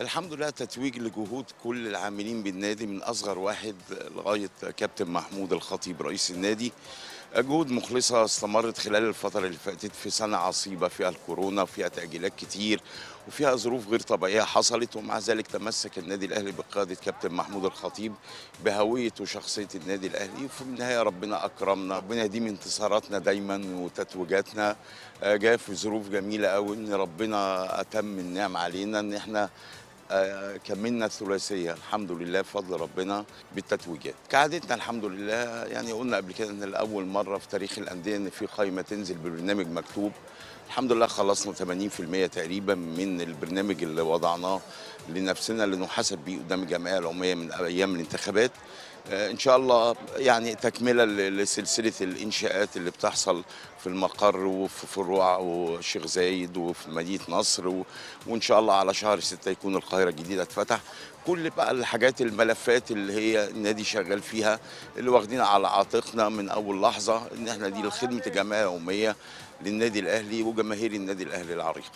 الحمد لله تتويج لجهود كل العاملين بالنادي من أصغر واحد لغاية كابتن محمود الخطيب رئيس النادي. جهود مخلصة استمرت خلال الفترة اللي فاتت في سنة عصيبة فيها الكورونا وفيها تأجيلات كتير وفيها ظروف غير طبيعية حصلت، ومع ذلك تمسك النادي الأهلي بقيادة كابتن محمود الخطيب بهوية وشخصية النادي الأهلي، وفي النهاية ربنا أكرمنا. ربنا يديم انتصاراتنا دايما وتتويجاتنا جاية في ظروف جميلة قوي، إن ربنا أتم النعم علينا إن إحنا كملنا الثلاثيه الحمد لله بفضل ربنا بالتتويجات كعادتنا الحمد لله. يعني قلنا قبل كده ان لاول مره في تاريخ الانديه ان في قائمه تنزل ببرنامج مكتوب، الحمد لله خلصنا 80% تقريبا من البرنامج اللي وضعناه لنفسنا اللي نحاسب بيه قدام الجمعيه العموميه من ايام الانتخابات. ان شاء الله يعني تكمله لسلسله الانشاءات اللي بتحصل في المقر وفي فروع وشيخ زايد وفي مدينه نصر، وان شاء الله على شهر 6 يكون القاهره الجديده اتفتح. كل بقى الحاجات الملفات اللي هي النادي شغال فيها اللي واخدين على عاتقنا من اول لحظه ان احنا دي لخدمه الجمعيه العموميه للنادي الاهلي وجماهير النادي الاهلي العريقه.